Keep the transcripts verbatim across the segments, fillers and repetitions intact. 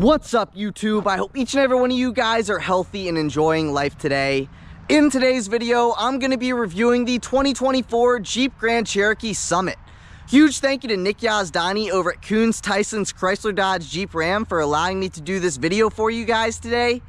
What's up, YouTube? I hope each and every one of you guys are healthy and enjoying life today. In today's video, I'm going to be reviewing the twenty twenty-four Jeep Grand Cherokee Summit. Huge thank you to Nick Yazdani over at Koons Tyson's Chrysler Dodge Jeep Ram for allowing me to do this video for you guys today.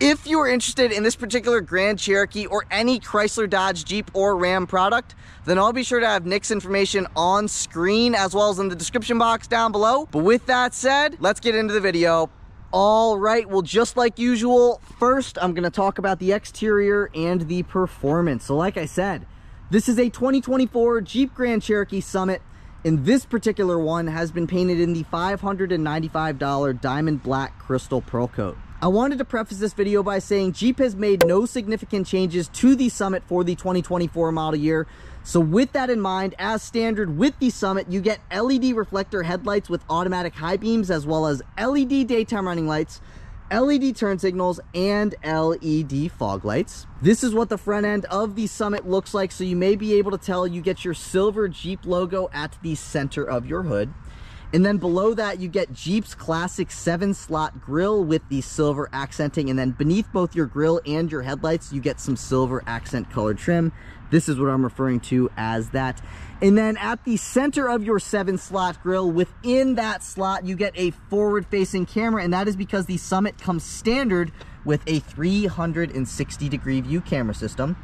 If you are interested in this particular Grand Cherokee or any Chrysler Dodge Jeep or Ram product, then I'll be sure to have Nick's information on screen as well as in the description box down below. But with that said, let's get into the video. All right, well, just like usual, first I'm going to talk about the exterior and the performance. So like I said, this is a twenty twenty-four Jeep Grand Cherokee Summit, and this particular one has been painted in the five hundred ninety-five dollar diamond black crystal pearl coat. I wanted to preface this video by saying Jeep has made no significant changes to the Summit for the twenty twenty-four model year. So with that in mind, as standard with the Summit, you get L E D reflector headlights with automatic high beams, as well as L E D daytime running lights, L E D turn signals, and L E D fog lights. This is what the front end of the Summit looks like, so you may be able to tell you get your silver Jeep logo at the center of your hood. And then below that, you get Jeep's classic seven slot grille with the silver accenting. And then beneath both your grille and your headlights, you get some silver accent colored trim. This is what I'm referring to as that. And then at the center of your seven slot grille, within that slot, you get a forward facing camera. And that is because the Summit comes standard with a three hundred sixty degree view camera system.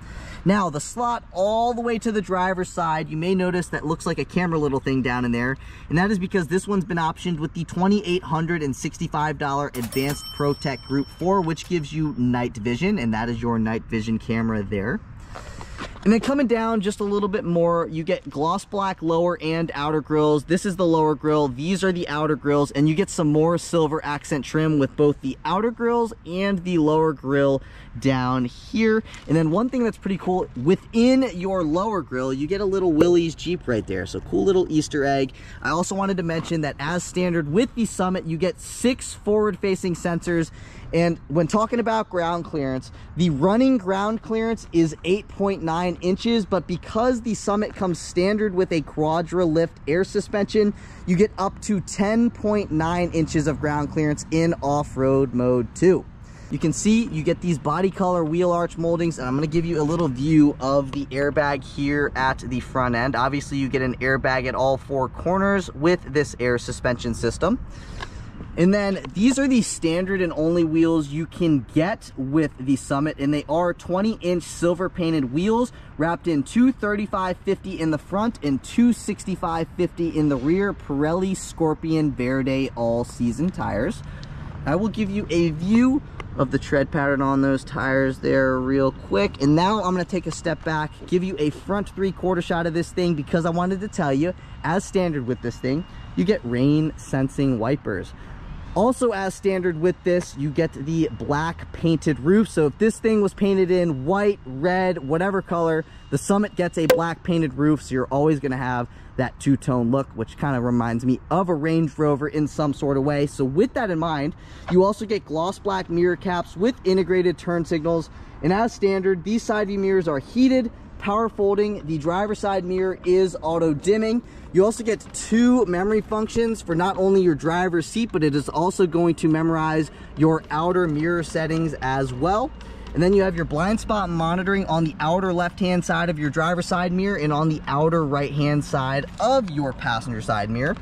Now, the slot all the way to the driver's side, you may notice that looks like a camera little thing down in there, and that is because this one's been optioned with the two thousand eight hundred sixty-five dollar Advanced ProTech Group four, which gives you night vision, and that is your night vision camera there. And then coming down just a little bit more, you get gloss black lower and outer grills. This is the lower grill, these are the outer grills, and you get some more silver accent trim with both the outer grills and the lower grill down here. And then one thing that's pretty cool, within your lower grill, you get a little Willys Jeep right there. So cool little Easter egg. I also wanted to mention that as standard with the Summit, you get six forward-facing sensors. And when talking about ground clearance, the running ground clearance is eight point nine inches, but because the Summit comes standard with a Quadra-Lift air suspension, you get up to ten point nine inches of ground clearance in off-road mode too. You can see you get these body color wheel arch moldings, and I'm going to give you a little view of the airbag here at the front end. Obviously, you get an airbag at all four corners with this air suspension system. And then these are the standard and only wheels you can get with the Summit, and they are twenty inch silver painted wheels wrapped in two thirty-five fifty in the front and two sixty-five fifty in the rear Pirelli Scorpion Verde all season tires. I will give you a view of the tread pattern on those tires there real quick. And now I'm gonna take a step back, give you a front three quarter shot of this thing, because I wanted to tell you, as standard with this thing, you get rain sensing wipers. Also, as standard with this, you get the black painted roof. So if this thing was painted in white, red, whatever color, the Summit gets a black painted roof. So you're always going to have that two-tone look, which kind of reminds me of a Range Rover in some sort of way. So with that in mind, you also get gloss black mirror caps with integrated turn signals. And as standard, these side view mirrors are heated, power folding. The driver's side mirror is auto dimming. You also get two memory functions for not only your driver's seat, but it is also going to memorize your outer mirror settings as well. And then you have your blind spot monitoring on the outer left-hand side of your driver's side mirror and on the outer right-hand side of your passenger side mirror.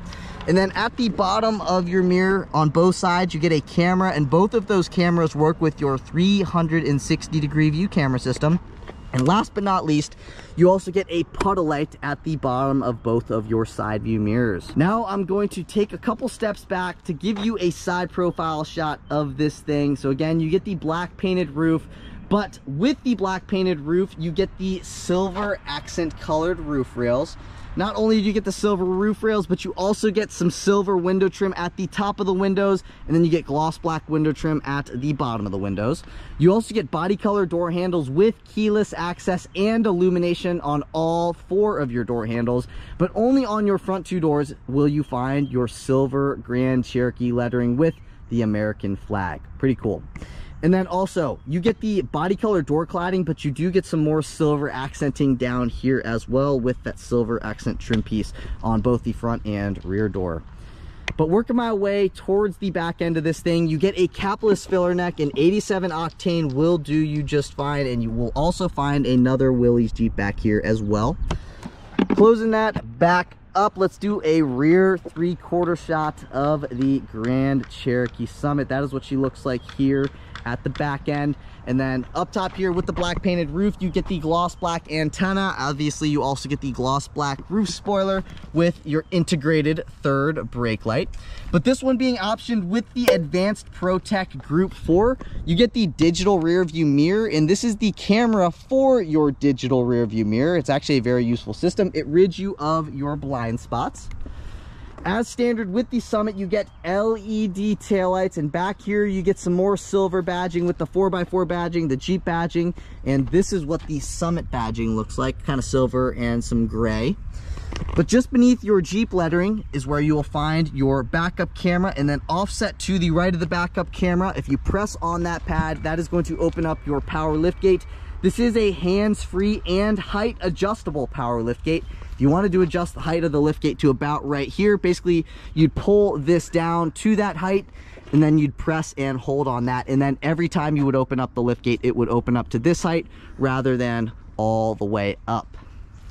And then at the bottom of your mirror on both sides, you get a camera, and both of those cameras work with your three hundred sixty degree view camera system. And last but not least, you also get a puddle light at the bottom of both of your side view mirrors. Now I'm going to take a couple steps back to give you a side profile shot of this thing. So again, you get the black painted roof, but with the black painted roof, you get the silver accent colored roof rails. Not only do you get the silver roof rails, but you also get some silver window trim at the top of the windows, and then you get gloss black window trim at the bottom of the windows. You also get body color door handles with keyless access and illumination on all four of your door handles, but only on your front two doors will you find your silver Grand Cherokee lettering with the American flag. Pretty cool. And then also, you get the body color door cladding, but you do get some more silver accenting down here as well with that silver accent trim piece on both the front and rear door. But working my way towards the back end of this thing, you get a capless filler neck, and eighty-seven octane will do you just fine, and you will also find another Willys Jeep back here as well. Closing that back up, let's do a rear three-quarter shot of the Grand Cherokee Summit. That is what she looks like here at the back end. And then up top here with the black painted roof, you get the gloss black antenna. Obviously, you also get the gloss black roof spoiler with your integrated third brake light. But this one being optioned with the Advanced ProTech Group four, you get the digital rear view mirror, and this is the camera for your digital rear view mirror. It's actually a very useful system. It rids you of your blind spots. As standard with the Summit, you get L E D taillights, and back here you get some more silver badging with the four by four badging, the Jeep badging, and this is what the Summit badging looks like, kind of silver and some gray. But just beneath your Jeep lettering is where you will find your backup camera, and then offset to the right of the backup camera, if you press on that pad, that is going to open up your power liftgate. This is a hands-free and height adjustable power liftgate. If you wanted to adjust the height of the liftgate to about right here, basically you'd pull this down to that height, and then you'd press and hold on that. And then every time you would open up the liftgate, it would open up to this height rather than all the way up.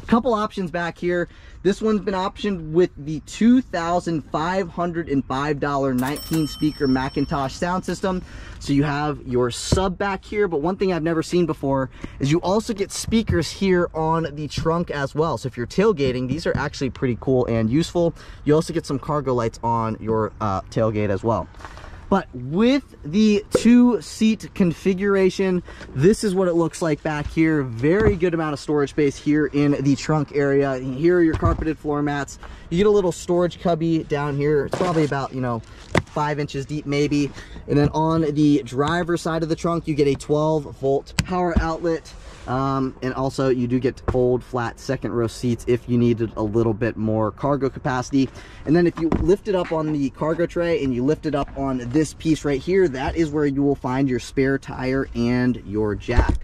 A couple options back here. This one's been optioned with the two thousand five hundred five dollar nineteen speaker McIntosh sound system. So you have your sub back here, but one thing I've never seen before is you also get speakers here on the trunk as well. So if you're tailgating, these are actually pretty cool and useful. You also get some cargo lights on your uh, tailgate as well. But with the two-seat configuration, this is what it looks like back here. Very good amount of storage space here in the trunk area. Here are your carpeted floor mats. You get a little storage cubby down here. It's probably about, you know, five inches deep maybe. And then on the driver's side of the trunk, you get a twelve volt power outlet. Um, and also you do get fold flat second row seats if you needed a little bit more cargo capacity. And then if you lift it up on the cargo tray and you lift it up on this piece right here, that is where you will find your spare tire and your jack.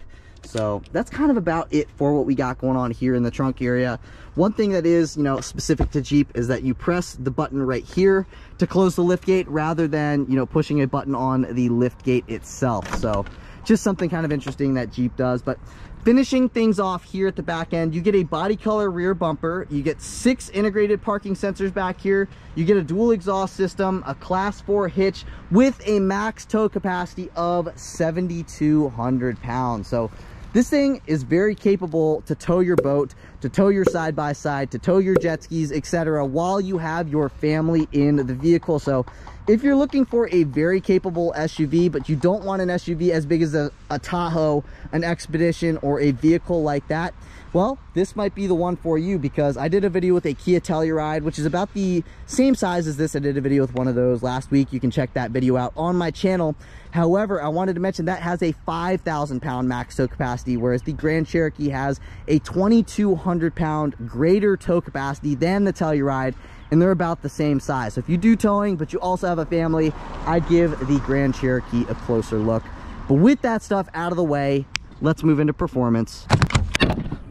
So that's kind of about it for what we got going on here in the trunk area. One thing that is, you know, specific to Jeep is that you press the button right here to close the lift gate rather than, you know, pushing a button on the lift gate itself. So just something kind of interesting that Jeep does. But finishing things off here at the back end, you get a body color rear bumper, you get six integrated parking sensors back here, you get a dual exhaust system, a class four hitch with a max tow capacity of seventy-two hundred pounds. So this thing is very capable to tow your boat, to tow your side-by-side, to tow your jet skis, et cetera, while you have your family in the vehicle. So if you're looking for a very capable S U V, but you don't want an S U V as big as a, a Tahoe, an Expedition, or a vehicle like that, well, this might be the one for you, because I did a video with a Kia Telluride, which is about the same size as this. I did a video with one of those last week. You can check that video out on my channel. However, I wanted to mention that has a five thousand pound max tow capacity, whereas the Grand Cherokee has a twenty-two hundred pound greater tow capacity than the Telluride, and they're about the same size. So if you do towing, but you also have a family, I'd give the Grand Cherokee a closer look. But with that stuff out of the way, let's move into performance.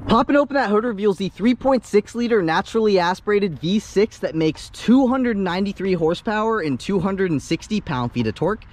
Popping open that hood reveals the three point six liter naturally aspirated V six that makes two hundred ninety-three horsepower and two hundred sixty pound-feet of torque.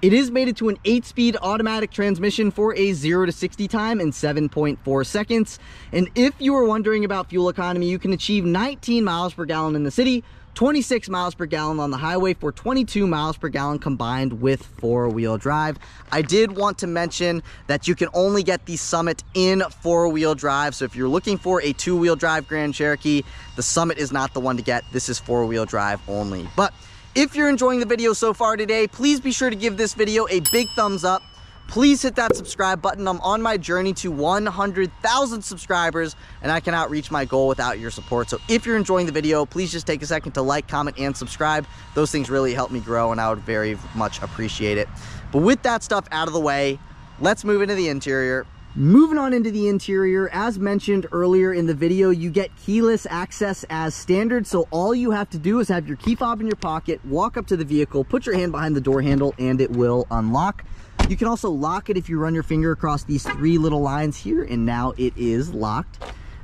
It is mated to an eight speed automatic transmission for a zero to sixty time in seven point four seconds. And if you were wondering about fuel economy, you can achieve nineteen miles per gallon in the city, twenty-six miles per gallon on the highway for twenty-two miles per gallon combined with four-wheel drive. I did want to mention that you can only get the Summit in four-wheel drive. So if you're looking for a two-wheel drive Grand Cherokee, the Summit is not the one to get. This is four-wheel drive only. But if you're enjoying the video so far today, please be sure to give this video a big thumbs up. Please hit that subscribe button. I'm on my journey to one hundred thousand subscribers, and I cannot reach my goal without your support. So if you're enjoying the video, please just take a second to like, comment, and subscribe. Those things really help me grow, and I would very much appreciate it. But with that stuff out of the way, let's move into the interior. Moving on into the interior, as mentioned earlier in the video, you get keyless access as standard. So all you have to do is have your key fob in your pocket, walk up to the vehicle, put your hand behind the door handle, and it will unlock. You can also lock it if you run your finger across these three little lines here, and now it is locked.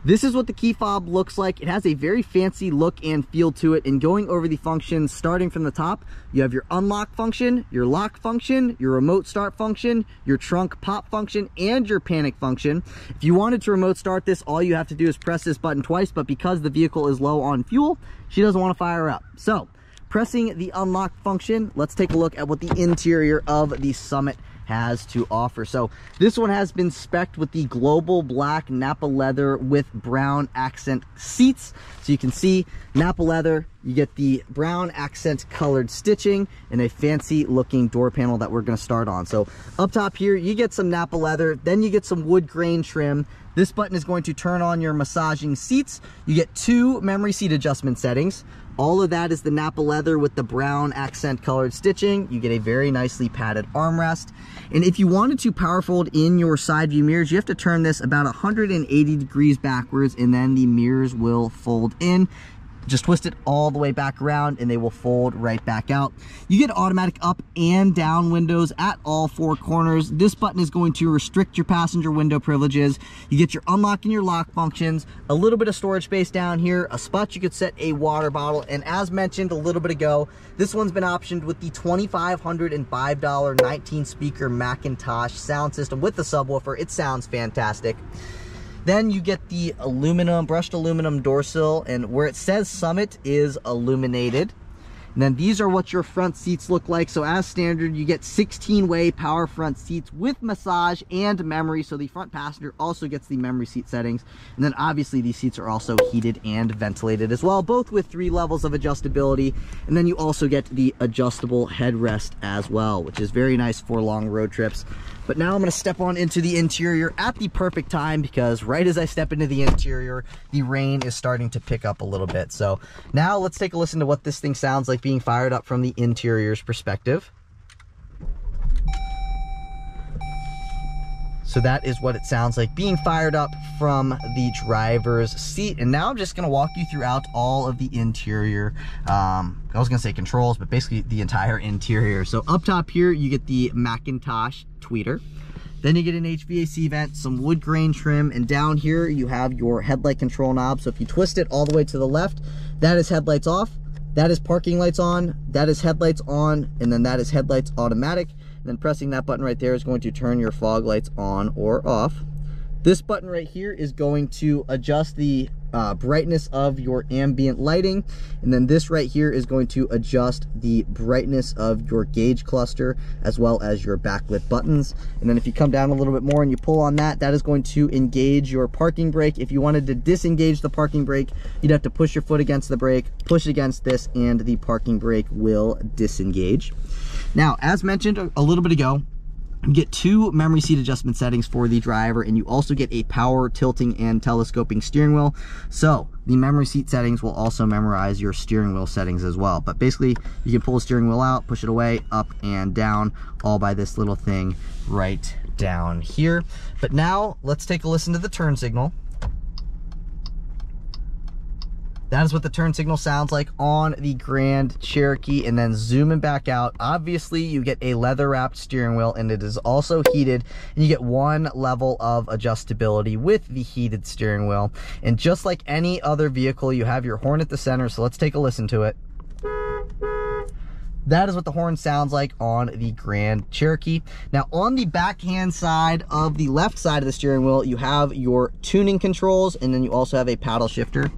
This is what the key fob looks like. It has a very fancy look and feel to it. And going over the functions, starting from the top, you have your unlock function, your lock function, your remote start function, your trunk pop function, and your panic function. If you wanted to remote start this, all you have to do is press this button twice, but because the vehicle is low on fuel, she doesn't want to fire up. So pressing the unlock function, let's take a look at what the interior of the Summit has to offer. So this one has been spec'd with the global black Napa leather with brown accent seats. So you can see Napa leather, you get the brown accent colored stitching and a fancy looking door panel that we're going to start on. So up top here, you get some Napa leather, then you get some wood grain trim. This button is going to turn on your massaging seats. You get two memory seat adjustment settings. All of that is the Napa leather with the brown accent colored stitching. You get a very nicely padded armrest. And if you wanted to power fold in your side view mirrors, you have to turn this about one hundred eighty degrees backwards and then the mirrors will fold in. Just twist it all the way back around and they will fold right back out. You get automatic up and down windows at all four corners. This button is going to restrict your passenger window privileges. You get your unlock and your lock functions, a little bit of storage space down here, a spot you could set a water bottle, and as mentioned a little bit ago, this one's been optioned with the two thousand five hundred five dollar nineteen speaker McIntosh sound system with the subwoofer. It sounds fantastic. Then you get the aluminum, brushed aluminum door sill, and where it says Summit is illuminated. And then these are what your front seats look like. So as standard, you get sixteen way power front seats with massage and memory. So the front passenger also gets the memory seat settings. And then obviously these seats are also heated and ventilated as well, both with three levels of adjustability. And then you also get the adjustable headrest as well, which is very nice for long road trips. But now I'm going to step on into the interior at the perfect time, because right as I step into the interior, the rain is starting to pick up a little bit. So now let's take a listen to what this thing sounds like being fired up from the interior's perspective. So that is what it sounds like being fired up from the driver's seat. And now I'm just going to walk you throughout all of the interior. Um, I was going to say controls, but basically the entire interior. So up top here, you get the McIntosh tweeter. Then you get an H V A C vent, some wood grain trim, and down here you have your headlight control knob. So if you twist it all the way to the left, that is headlights off. That is parking lights on, that is headlights on, and then that is headlights automatic. And then pressing that button right there is going to turn your fog lights on or off. This button right here is going to adjust the uh, brightness of your ambient lighting. And then this right here is going to adjust the brightness of your gauge cluster as well as your backlit buttons. And then if you come down a little bit more and you pull on that, that is going to engage your parking brake. If you wanted to disengage the parking brake, you'd have to push your foot against the brake, push against this, and the parking brake will disengage. Now, as mentioned a little bit ago, you get two memory seat adjustment settings for the driver, and you also get a power tilting and telescoping steering wheel. So the memory seat settings will also memorize your steering wheel settings as well. But basically, you can pull the steering wheel out, push it away, up and down, all by this little thing right down here. But now let's take a listen to the turn signal. That is what the turn signal sounds like on the Grand Cherokee. And then zooming back out, obviously you get a leather wrapped steering wheel, and it is also heated, and you get one level of adjustability with the heated steering wheel. And just like any other vehicle, you have your horn at the center. So let's take a listen to it. That is what the horn sounds like on the Grand Cherokee. Now, on the backhand side of the left side of the steering wheel, you have your tuning controls, and then you also have a paddle shifter.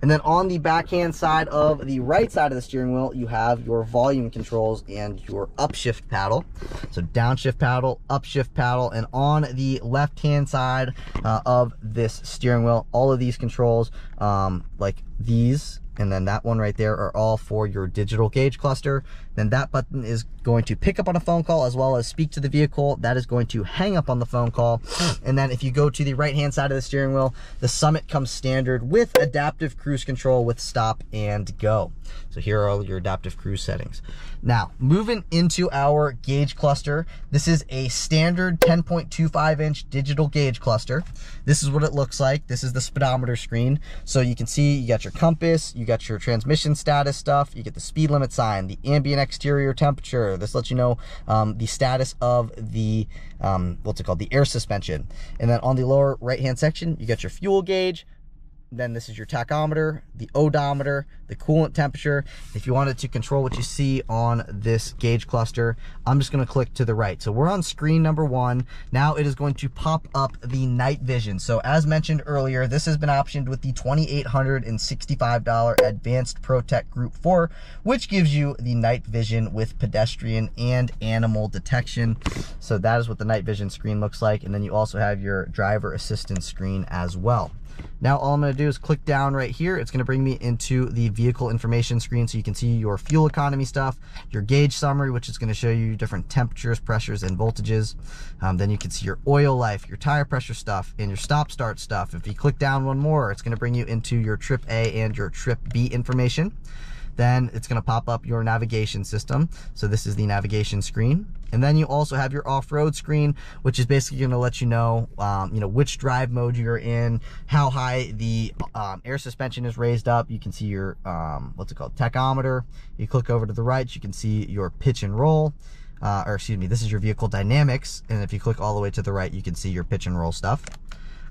And then on the backhand side of the right side of the steering wheel, you have your volume controls and your upshift paddle. So downshift paddle, upshift paddle, and on the left-hand side uh, of this steering wheel, all of these controls, um, like these, and then that one right there, are all for your digital gauge cluster. Then that button is going to pick up on a phone call as well as speak to the vehicle. That is going to hang up on the phone call. And then if you go to the right hand side of the steering wheel, the Summit comes standard with adaptive cruise control with stop and go. So here are all your adaptive cruise settings. Now, moving into our gauge cluster, this is a standard ten point two five inch digital gauge cluster. This is what it looks like. This is the speedometer screen. So you can see you got your compass, you got your transmission status stuff, you get the speed limit sign, the ambient exterior temperature. This lets you know um, the status of the, um, what's it called, the air suspension. And then on the lower right-hand section, you got your fuel gauge, Then this is your tachometer, the odometer, the coolant temperature. If you wanted to control what you see on this gauge cluster, I'm just going to click to the right. So we're on screen number one. Now it is going to pop up the night vision. So as mentioned earlier, this has been optioned with the two thousand eight hundred sixty-five dollar Advanced Protect Group four, which gives you the night vision with pedestrian and animal detection. So that is what the night vision screen looks like. And then you also have your driver assistance screen as well. Now all I'm going to do is click down right here. It's going to bring me into the vehicle information screen, so you can see your fuel economy stuff, your gauge summary, which is going to show you different temperatures, pressures, and voltages. Um, then you can see your oil life, your tire pressure stuff, and your stop start stuff. If you click down one more, it's going to bring you into your trip A and your trip B information. Then it's going to pop up your navigation system. So this is the navigation screen. And then you also have your off-road screen, which is basically going to let you know, um, you know, which drive mode you're in, how high the um, air suspension is raised up. You can see your, um, what's it called, tachometer. You click over to the right, you can see your pitch and roll. Uh, or excuse me, this is your vehicle dynamics. And if you click all the way to the right, you can see your pitch and roll stuff.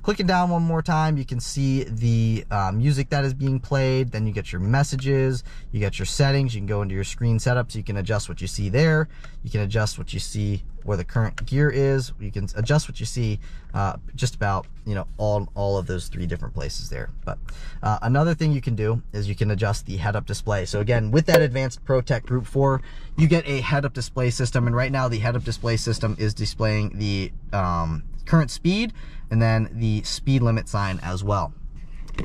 Clicking down one more time, you can see the uh, music that is being played. Then you get your messages, you get your settings, you can go into your screen setup so you can adjust what you see there. You can adjust what you see where the current gear is. You can adjust what you see uh, just about, you know, all, all of those three different places there. But uh, another thing you can do is you can adjust the head-up display. So again, with that Advanced ProTech Group four, you get a head-up display system. And right now the head-up display system is displaying the um, current speed and then the speed limit sign as well.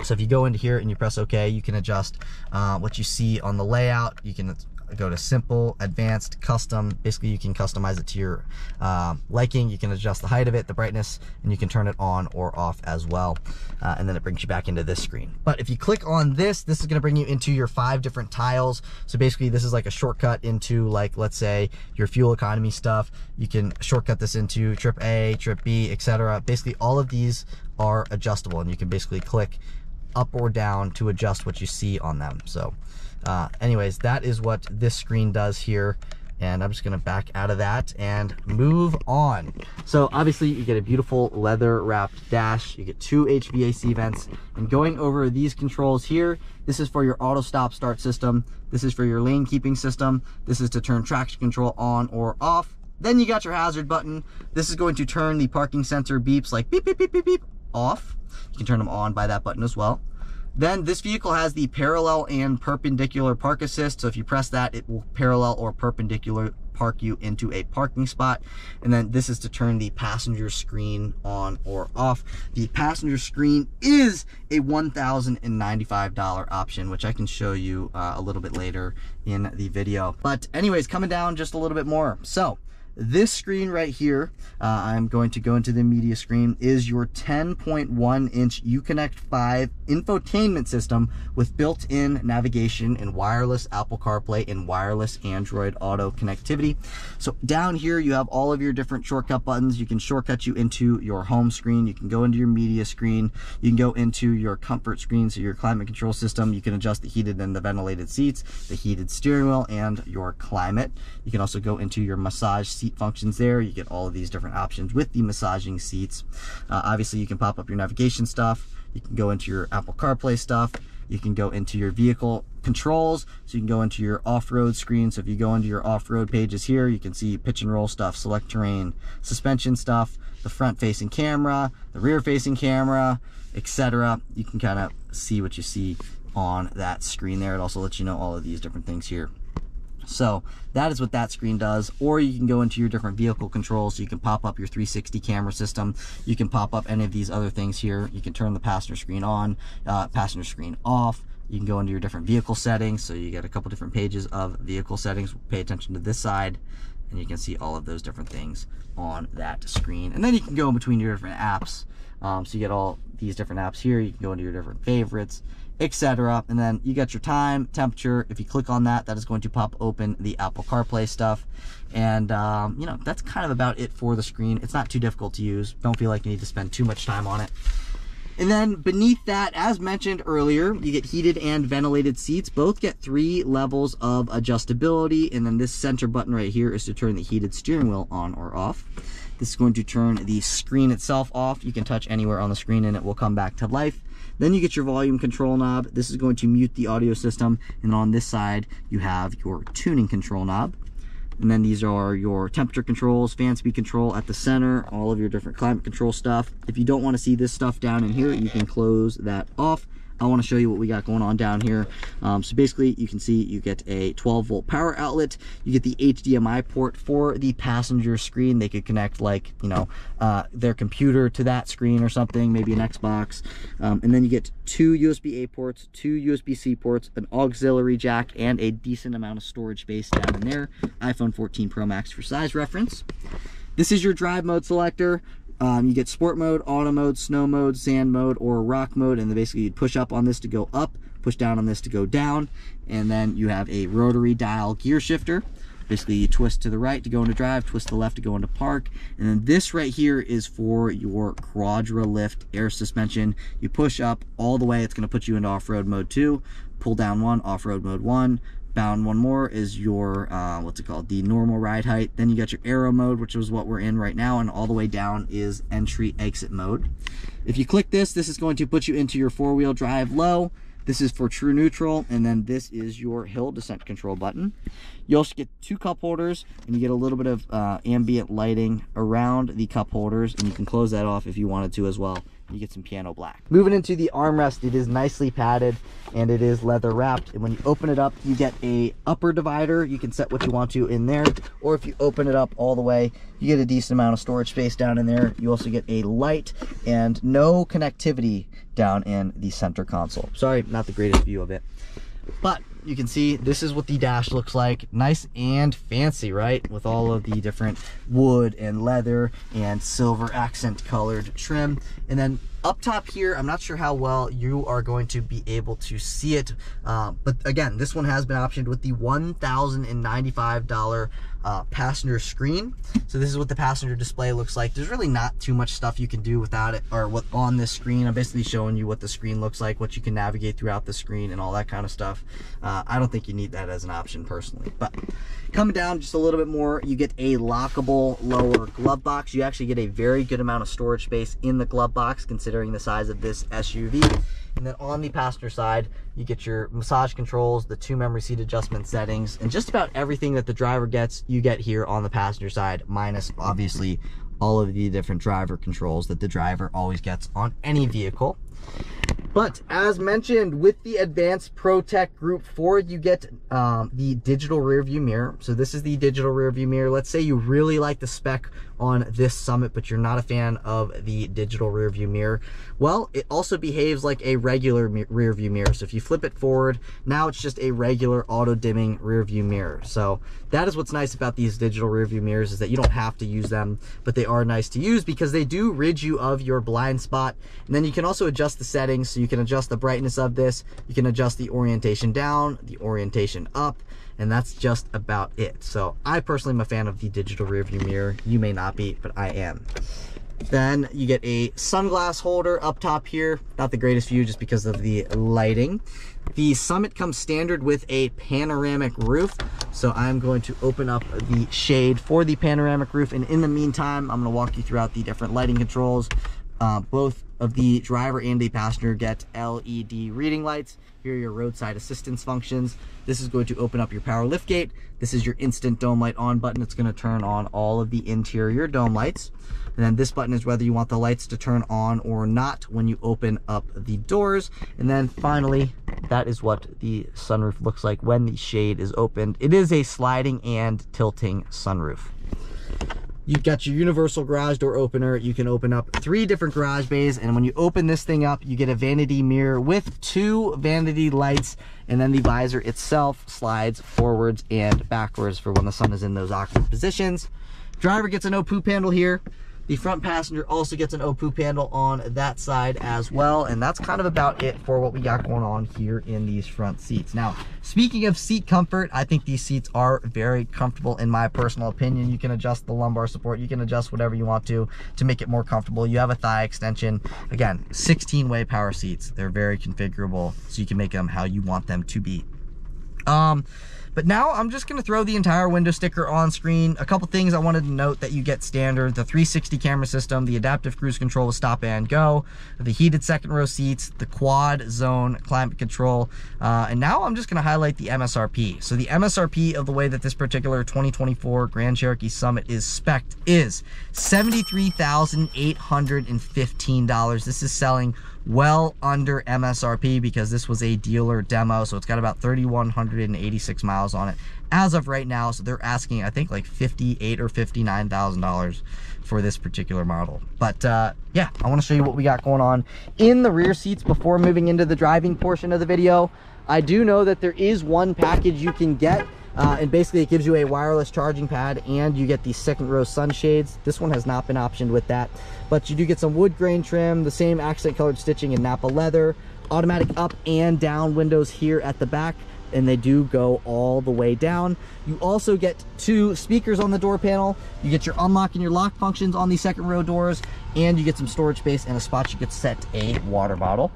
So if you go into here and you press OK, you can adjust uh, what you see on the layout. You can go to simple, advanced, custom. Basically you can customize it to your uh, liking. You can adjust the height of it, the brightness, and you can turn it on or off as well. Uh, and then it brings you back into this screen. But if you click on this, this is going to bring you into your five different tiles. So basically this is like a shortcut into, like, let's say your fuel economy stuff. You can shortcut this into trip A, trip B, et cetera. Basically all of these are adjustable, and you can basically click up or down to adjust what you see on them. So uh, anyways, that is what this screen does here. And I'm just gonna back out of that and move on. So obviously you get a beautiful leather wrapped dash, you get two H V A C vents, and going over these controls here, this is for your auto stop start system. This is for your lane keeping system. This is to turn traction control on or off. Then you got your hazard button. This is going to turn the parking sensor beeps, like beep, beep, beep, beep, beep, off. You can turn them on by that button as well. Then this vehicle has the parallel and perpendicular park assist. So if you press that, it will parallel or perpendicular park you into a parking spot. And then this is to turn the passenger screen on or off. The passenger screen is a one thousand ninety-five dollar option, which I can show you uh, a little bit later in the video. But anyways, coming down just a little bit more. So this screen right here, uh, I'm going to go into the media screen, is your ten point one inch Uconnect five infotainment system with built-in navigation and wireless Apple CarPlay and wireless Android Auto connectivity. So down here, you have all of your different shortcut buttons. You can shortcut you into your home screen. You can go into your media screen. You can go into your comfort screen, so your climate control system. You can adjust the heated and the ventilated seats, the heated steering wheel, and your climate. You can also go into your massage seat functions there. You get all of these different options with the massaging seats. Uh, obviously you can pop up your navigation stuff. You can go into your Apple CarPlay stuff. You can go into your vehicle controls. So you can go into your off-road screen. So if you go into your off-road pages here, you can see pitch and roll stuff, select terrain, suspension stuff, the front-facing camera, the rear-facing camera, et cetera. You can kind of see what you see on that screen there. It also lets you know all of these different things here. So that is what that screen does. Or you can go into your different vehicle controls. So you can pop up your three sixty camera system. You can pop up any of these other things here. You can turn the passenger screen on, uh, passenger screen off. You can go into your different vehicle settings. So you get a couple different pages of vehicle settings. Pay attention to this side, and you can see all of those different things on that screen. And then you can go in between your different apps. Um, so you get all these different apps here. You can go into your different favorites, et cetera. And then you get your time, temperature. If you click on that, that is going to pop open the Apple CarPlay stuff. And, um, you know, that's kind of about it for the screen. It's not too difficult to use. Don't feel like you need to spend too much time on it. And then beneath that, as mentioned earlier, you get heated and ventilated seats. Both get three levels of adjustability. And then this center button right here is to turn the heated steering wheel on or off. This is going to turn the screen itself off. You can touch anywhere on the screen and it will come back to life. Then you get your volume control knob. This is going to mute the audio system. And on this side, you have your tuning control knob. And then these are your temperature controls, fan speed control at the center, all of your different climate control stuff. If you don't want to see this stuff down in here, you can close that off. I want to show you what we got going on down here. Um, so basically, you can see you get a twelve volt power outlet. You get the H D M I port for the passenger screen. They could connect like, you know, uh, their computer to that screen or something, maybe an Xbox. Um, and then you get two U S B A ports, two U S B C ports, an auxiliary jack, and a decent amount of storage space down in there. iPhone fourteen Pro Max for size reference. This is your drive mode selector. Um, you get sport mode, auto mode, snow mode, sand mode, or rock mode, and then basically you'd push up on this to go up, push down on this to go down, and then you have a rotary dial gear shifter. Basically you twist to the right to go into drive, twist to the left to go into park, and then this right here is for your Quadra-Lift air suspension. You push up all the way, it's going to put you into off-road mode two, pull down one, off-road mode one, bound one more is your uh, what's it called, the normal ride height. Then you got your aero mode, which is what we're in right now, and all the way down is entry exit mode. If you click this, this is going to put you into your four-wheel drive low. This is for true neutral, and then this is your hill descent control button. You also get two cup holders, and you get a little bit of uh, ambient lighting around the cup holders, and you can close that off if you wanted to as well. You get some piano black. Moving into the armrest, it is nicely padded and it is leather wrapped. And when you open it up, you get a upper divider. You can set what you want to in there. Or if you open it up all the way, you get a decent amount of storage space down in there. You also get a light and no connectivity down in the center console. Sorry, not the greatest view of it. But you can see this is what the dash looks like. Nice and fancy, right? With all of the different wood and leather and silver accent colored trim. And then up top here, I'm not sure how well you are going to be able to see it. Uh, but again, this one has been optioned with the one thousand ninety-five dollar uh, passenger screen. So this is what the passenger display looks like. There's really not too much stuff you can do without it or what on this screen. I'm basically showing you what the screen looks like, what you can navigate throughout the screen and all that kind of stuff. Uh, I don't think you need that as an option personally, but coming down just a little bit more, you get a lockable lower glove box. You actually get a very good amount of storage space in the glove box considering the size of this S U V. And then on the passenger side, you get your massage controls, the two memory seat adjustment settings, and just about everything that the driver gets, you get here on the passenger side, minus obviously all of the different driver controls that the driver always gets on any vehicle. But as mentioned, with the Advanced Pro Tech Group four, you get um, the digital rear view mirror. So this is the digital rear view mirror. Let's say you really like the spec on this Summit, but you're not a fan of the digital rear view mirror. Well, it also behaves like a regular rear view mirror. So if you flip it forward, now it's just a regular auto dimming rear view mirror. So that is what's nice about these digital rear view mirrors, is that you don't have to use them, but they are nice to use because they do rid you of your blind spot. And then you can also adjust the settings. So you You can adjust the brightness of this, you can adjust the orientation down, the orientation up, and that's just about it. So I personally am a fan of the digital rear view mirror. You may not be, but I am. Then you get a sunglass holder up top here. Not the greatest view just because of the lighting. The Summit comes standard with a panoramic roof. So I'm going to open up the shade for the panoramic roof. And in the meantime, I'm going to walk you throughout the different lighting controls. Uh, both of the driver and the passenger get L E D reading lights. Here are your roadside assistance functions. This is going to open up your power lift gate. This is your instant dome light on button. It's going to turn on all of the interior dome lights. And then this button is whether you want the lights to turn on or not when you open up the doors. And then finally, that is what the sunroof looks like when the shade is opened. It is a sliding and tilting sunroof. You've got your universal garage door opener. You can open up three different garage bays. And when you open this thing up, you get a vanity mirror with two vanity lights. And then the visor itself slides forwards and backwards for when the sun is in those awkward positions. Driver gets an no poop handle here. The front passenger also gets an no poop handle on that side as well. And that's kind of about it for what we got going on here in these front seats. Now, speaking of seat comfort, I think these seats are very comfortable in my personal opinion. You can adjust the lumbar support. You can adjust whatever you want to to make it more comfortable. You have a thigh extension. Again, sixteen-way power seats. They're very configurable, so you can make them how you want them to be. Um, but now I'm just going to throw the entire window sticker on screen. A couple things I wanted to note that you get standard: the three sixty camera system, the adaptive cruise control with stop and go, the heated second row seats, the quad zone climate control. Uh, and now I'm just going to highlight the M S R P. So the M S R P of the way that this particular twenty twenty-four Grand Cherokee Summit is spec'd is seventy-three thousand eight hundred fifteen dollars. This is selling well under M S R P because this was a dealer demo. So it's got about three thousand one hundred eighty-six miles on it as of right now. So they're asking, I think, like fifty-eight thousand dollars or fifty-nine thousand dollars for this particular model. But uh, yeah, I want to show you what we got going on in the rear seats before moving into the driving portion of the video. I do know that there is one package you can get. Uh, and basically it gives you a wireless charging pad and you get the second row sunshades. This one has not been optioned with that, but you do get some wood grain trim, the same accent colored stitching in Napa leather, automatic up and down windows here at the back, and they do go all the way down. You also get two speakers on the door panel. You get your unlock and your lock functions on the second row doors, and you get some storage space and a spot you could set a water bottle.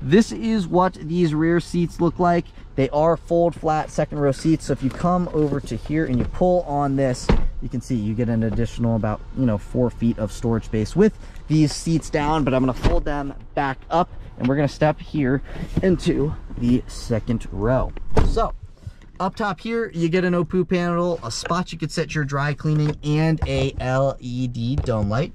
This is what these rear seats look like. They are fold flat second row seats. So if you come over to here and you pull on this, you can see you get an additional about, you know, four feet of storage space with these seats down, but I'm going to fold them back up and we're going to step here into the second row. So up top here, you get an O P U panel, a spot you could set your dry cleaning, and a L E D dome light.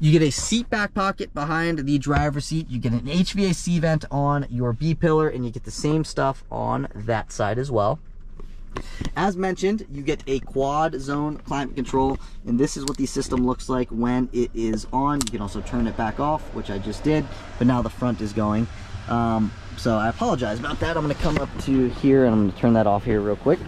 You get a seat back pocket behind the driver's seat. You get an H V A C vent on your B-pillar, and you get the same stuff on that side as well. As mentioned, you get a quad zone climate control, and this is what the system looks like when it is on. You can also turn it back off, which I just did, but now the front is going. Um, so I apologize about that. I'm going to come up to here and I'm going to turn that off here real quick.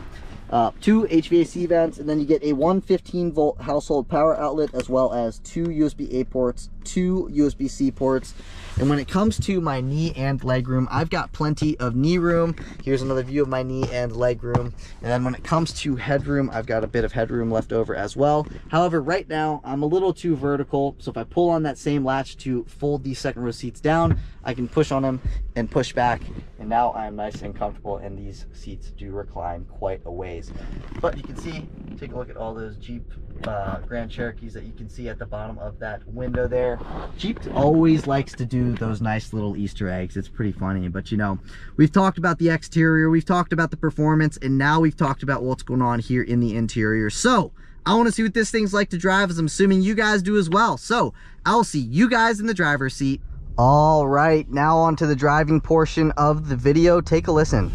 Uh, two H V A C vents, and then you get a one fifteen volt household power outlet, as well as two U S B A ports, two U S B C ports. And when it comes to my knee and leg room, I've got plenty of knee room. Here's another view of my knee and leg room. And then when it comes to headroom, I've got a bit of headroom left over as well. However, right now I'm a little too vertical. So if I pull on that same latch to fold these second row seats down, I can push on them and push back. And now I'm nice and comfortable, and these seats do recline quite a ways. But you can see, take a look at all those Jeep uh, Grand Cherokees that you can see at the bottom of that window there. Jeep always likes to do those nice little Easter eggs. It's pretty funny, but you know, we've talked about the exterior, we've talked about the performance, and now we've talked about what's going on here in the interior. So I want to see what this thing's like to drive, as I'm assuming you guys do as well. So I'll see you guys in the driver's seat. All right, now on to the driving portion of the video. Take a listen.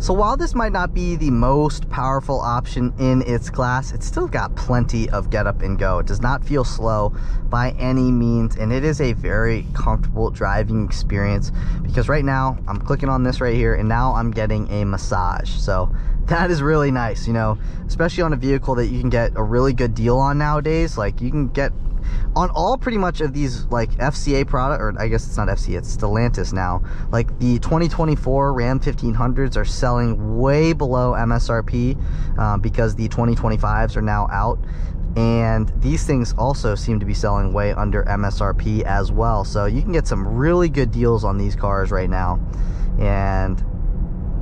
So while this might not be the most powerful option in its class, it's still got plenty of get up and go. It does not feel slow by any means, and it is a very comfortable driving experience, because right now I'm clicking on this right here and now I'm getting a massage. So that is really nice, you know, especially on a vehicle that you can get a really good deal on nowadays. Like, you can get on all pretty much of these, like, F C A product, or I guess it's not F C A, it's Stellantis now. Like, the twenty twenty-four Ram fifteen hundreds are selling way below M S R P uh, because the twenty twenty-fives are now out, and these things also seem to be selling way under M S R P as well. So you can get some really good deals on these cars right now, and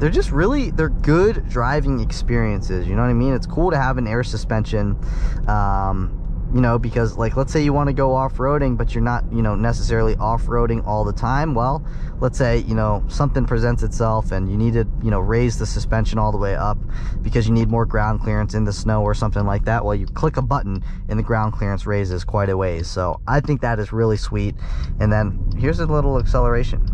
they're just really, they're good driving experiences, you know what I mean? It's cool to have an air suspension, um, you know, because, like, let's say you want to go off-roading, but you're not, you know, necessarily off-roading all the time. Well, let's say, you know, something presents itself and you need to, you know, raise the suspension all the way up because you need more ground clearance in the snow or something like that. Well, you click a button and the ground clearance raises quite a ways. So I think that is really sweet. And then here's a little acceleration.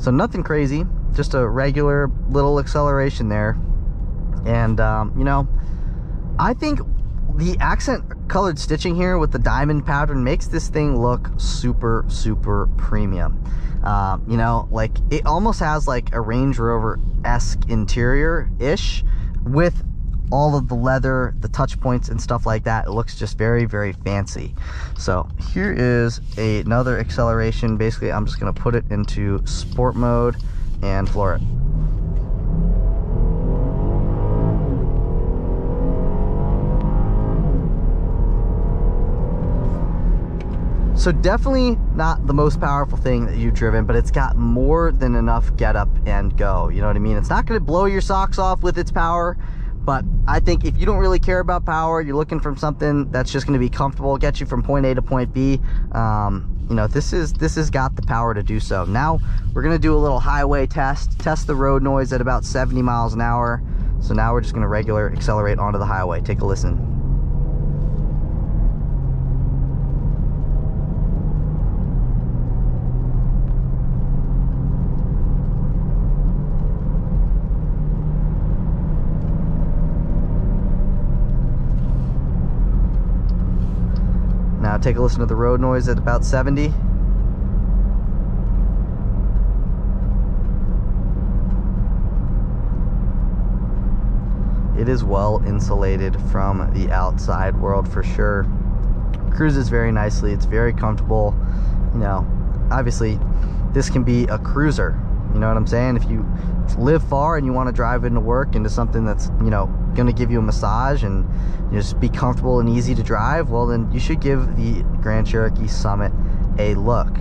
So nothing crazy, just a regular little acceleration there. And, um, you know, I think the accent colored stitching here with the diamond pattern makes this thing look super, super premium. Uh, you know, like, it almost has like a Range Rover-esque interior-ish with all of the leather, the touch points and stuff like that. It looks just very, very fancy. So here is a, another acceleration. Basically, I'm just going to put it into sport mode and floor it. So definitely not the most powerful thing that you've driven, but it's got more than enough get up and go. You know what I mean? It's not going to blow your socks off with its power, but I think if you don't really care about power, you're looking for something that's just going to be comfortable, get you from point A to point B. Um, you know, this is this has got the power to do so. Now we're going to do a little highway test, test the road noise at about seventy miles an hour. So now we're just going to regular accelerate onto the highway. Take a listen. Now take a listen to the road noise at about seventy. It is well insulated from the outside world for sure. Cruises very nicely. It's very comfortable. You know, obviously this can be a cruiser. You know what I'm saying? If you live far and you want to drive into work, into something that's, you know, going to give you a massage and just be comfortable and easy to drive, well then you should give the Grand Cherokee Summit a look.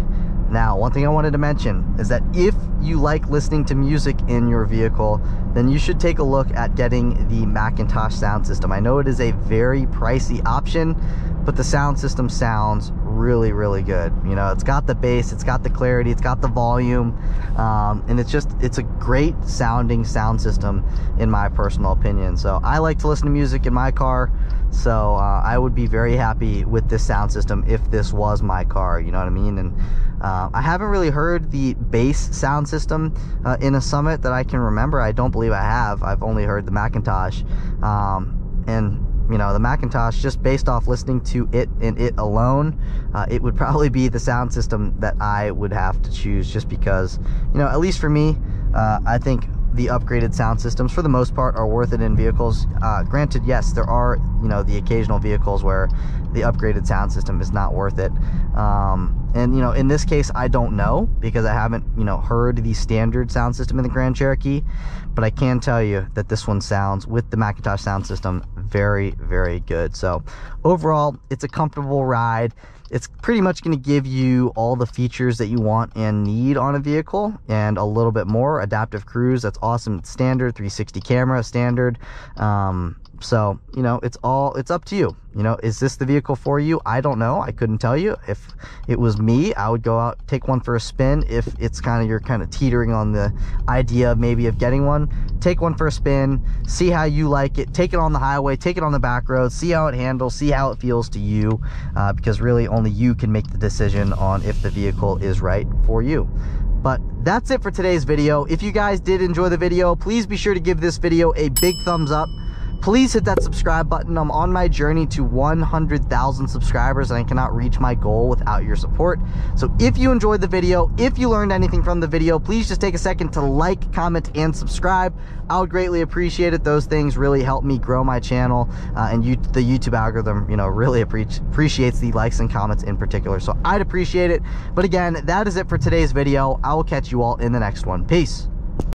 Now, one thing I wanted to mention is that if you like listening to music in your vehicle, then you should take a look at getting the McIntosh sound system. I know it is a very pricey option, but the sound system sounds really, really good. You know, it's got the bass, it's got the clarity, it's got the volume, um, and it's just, it's a great sounding sound system in my personal opinion. So I like to listen to music in my car, so uh, I would be very happy with this sound system if this was my car, you know what I mean? And uh, I haven't really heard the bass sound system uh, in a Summit that I can remember. I don't believe I have. I've only heard the McIntosh, um, and you know, the McIntosh, just based off listening to it and it alone, uh, it would probably be the sound system that I would have to choose, just because, you know, at least for me, uh, I think the upgraded sound systems for the most part are worth it in vehicles. Uh, granted, yes, there are, you know, the occasional vehicles where the upgraded sound system is not worth it. Um, and, you know, in this case, I don't know, because I haven't, you know, heard the standard sound system in the Grand Cherokee, but I can tell you that this one sounds, with the McIntosh sound system, very, very good. So overall, it's a comfortable ride. It's pretty much going to give you all the features that you want and need on a vehicle and a little bit more. Adaptive cruise, that's awesome. It's standard, three sixty camera, standard. Um, so, you know, it's all, it's up to you. You know, is this the vehicle for you? I don't know. I couldn't tell you. If it was me, I would go out, take one for a spin. If it's kind of, you're kind of teetering on the idea maybe of getting one, take one for a spin, see how you like it, take it on the highway, take it on the back road, see how it handles, see how it feels to you, uh, because really only you can make the decision on if the vehicle is right for you. But that's it for today's video. If you guys did enjoy the video, please be sure to give this video a big thumbs up. Please hit that subscribe button. I'm on my journey to one hundred thousand subscribers and I cannot reach my goal without your support. So if you enjoyed the video, if you learned anything from the video, please just take a second to like, comment, and subscribe. I would greatly appreciate it. Those things really help me grow my channel, uh, and you, the YouTube algorithm, you know, really appreciates the likes and comments in particular. So I'd appreciate it. But again, that is it for today's video. I will catch you all in the next one. Peace.